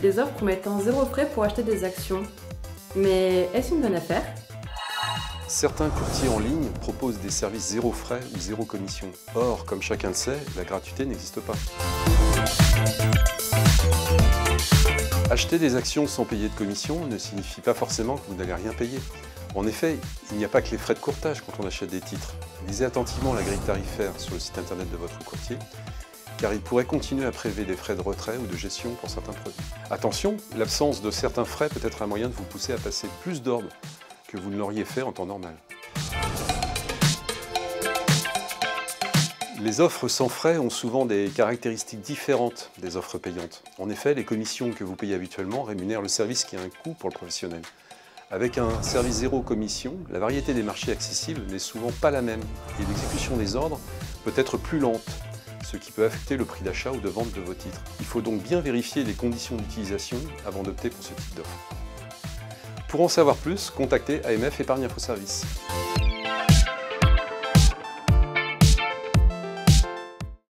j'ai des offres promettant zéro frais pour acheter des actions. Mais est-ce une bonne affaire? Certains courtiers en ligne proposent des services zéro frais ou zéro commission. Or, comme chacun le sait, la gratuité n'existe pas. Acheter des actions sans payer de commission ne signifie pas forcément que vous n'allez rien payer. En effet, il n'y a pas que les frais de courtage quand on achète des titres. Lisez attentivement la grille tarifaire sur le site internet de votre courtier, car il pourrait continuer à prélever des frais de retrait ou de gestion pour certains produits. Attention, l'absence de certains frais peut être un moyen de vous pousser à passer plus d'ordres que vous ne l'auriez fait en temps normal. Les offres sans frais ont souvent des caractéristiques différentes des offres payantes. En effet, les commissions que vous payez habituellement rémunèrent le service qui a un coût pour le professionnel. Avec un service zéro commission, la variété des marchés accessibles n'est souvent pas la même et l'exécution des ordres peut être plus lente, ce qui peut affecter le prix d'achat ou de vente de vos titres. Il faut donc bien vérifier les conditions d'utilisation avant d'opter pour ce type d'offre. Pour en savoir plus, contactez AMF Épargne Info Service.